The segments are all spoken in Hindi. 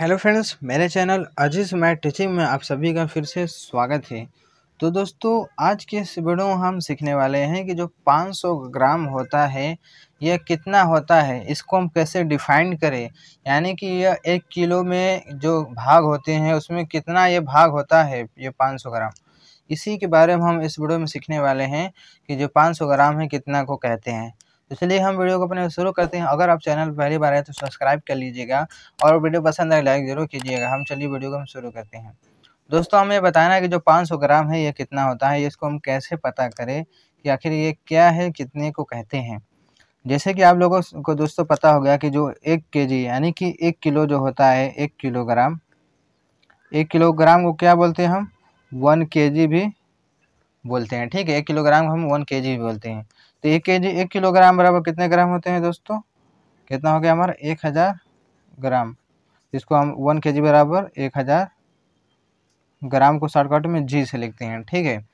हेलो फ्रेंड्स, मेरे चैनल अजीज मैथ टीचिंग में आप सभी का फिर से स्वागत है। तो दोस्तों, आज के इस वीडियो में हम सीखने वाले हैं कि जो 500 ग्राम होता है यह कितना होता है, इसको हम कैसे डिफाइन करें। यानी कि यह 1 किलो में जो भाग होते हैं उसमें कितना ये भाग होता है, ये 500 ग्राम, इसी के बारे में हम इस वीडियो में सीखने वाले हैं कि जो 500 ग्राम है कितना को कहते हैं। इसलिए हम वीडियो को अपने शुरू करते हैं। अगर आप चैनल पहली बार आए तो सब्सक्राइब कर लीजिएगा और वीडियो पसंद आए लाइक जरूर कीजिएगा। हम चलिए वीडियो को हम शुरू करते हैं। दोस्तों, हमें बताना है कि जो 500 ग्राम है ये कितना होता है, इसको हम कैसे पता करें कि आखिर ये क्या है, कितने को कहते हैं। जैसे कि आप लोगों को दोस्तों पता हो गया कि जो 1 केजी यानी कि 1 किलो जो होता है, 1 किलोग्राम, 1 किलोग्राम को क्या बोलते हैं, हम 1 केजी भी बोलते हैं। ठीक है, 1 किलोग्राम हम 1 केजी भी बोलते हैं। तो 1 किलोग्राम बराबर कितने ग्राम होते हैं दोस्तों, कितना हो गया हमारा 1000 ग्राम। इसको हम 1 केजी बराबर 1000 ग्राम को शॉर्टकट में जी से लिखते हैं। ठीक है,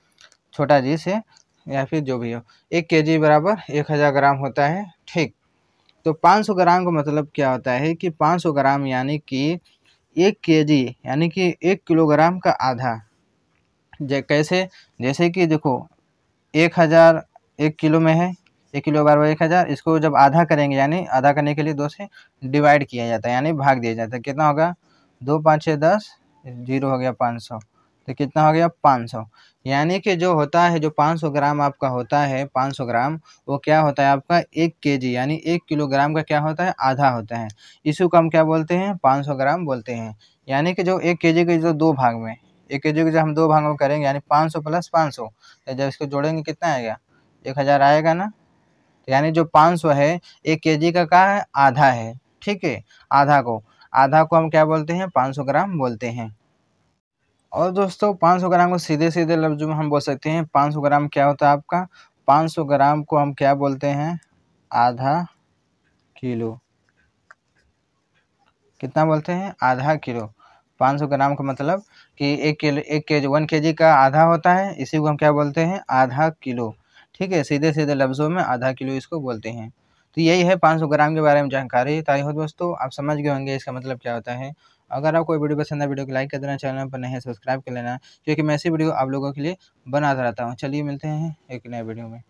छोटा जी से या फिर जो भी हो। 1 केजी बराबर 1000 ग्राम होता है। ठीक, तो 500 ग्राम का मतलब क्या होता है कि 500 ग्राम यानी कि 1 केजी यानी कि 1 किलोग्राम का आधा। कैसे, जैसे कि देखो 1000 1 किलो में है, 1 किलो बराबर 1000, इसको जब आधा करेंगे यानी आधा करने के लिए 2 से डिवाइड किया जाता है यानी भाग दिया जाता है। कितना होगा, 2 5 10, 0 हो गया 500, तो कितना हो गया 500। यानी कि जो होता है, जो 500 ग्राम आपका होता है, 500 ग्राम वो क्या होता है आपका 1 केजी यानी 1 किलोग्राम का क्या होता है, आधा होता है। इसी को हम क्या बोलते हैं, 500 ग्राम बोलते हैं। यानी कि जो 1 केजी के जो 2 भाग में, 1 केजी को जब हम 2 भागों में करेंगे यानी 500 + 500, जब इसको जोड़ेंगे कितना आएगा, 1000 आएगा ना। यानी जो 500 है 1 केजी का क्या है, आधा है। ठीक है, आधा को हम क्या बोलते हैं, 500 ग्राम बोलते हैं। और दोस्तों, 500 ग्राम को सीधे सीधे लफ्जों में हम बोल सकते हैं। 500 ग्राम क्या होता है आपका, 500 ग्राम को हम क्या बोलते हैं, आधा किलो। कितना बोलते हैं, आधा किलो। 500 ग्राम का मतलब कि 1 केजी का आधा होता है, इसी को हम क्या बोलते हैं, आधा किलो। ठीक है, सीधे सीधे लफ्ज़ों में आधा किलो इसको बोलते हैं। तो यही है 500 ग्राम के बारे में जानकारी। ताई हो दोस्तों, आप समझ गए होंगे इसका मतलब क्या होता है। अगर आपको वीडियो पसंद है, वीडियो को लाइक कर देना, चैनल पर नहीं सब्सक्राइब कर लेना, क्योंकि मैं ऐसी वीडियो आप लोगों के लिए बनाता रहता हूँ। चलिए मिलते हैं एक नए वीडियो में।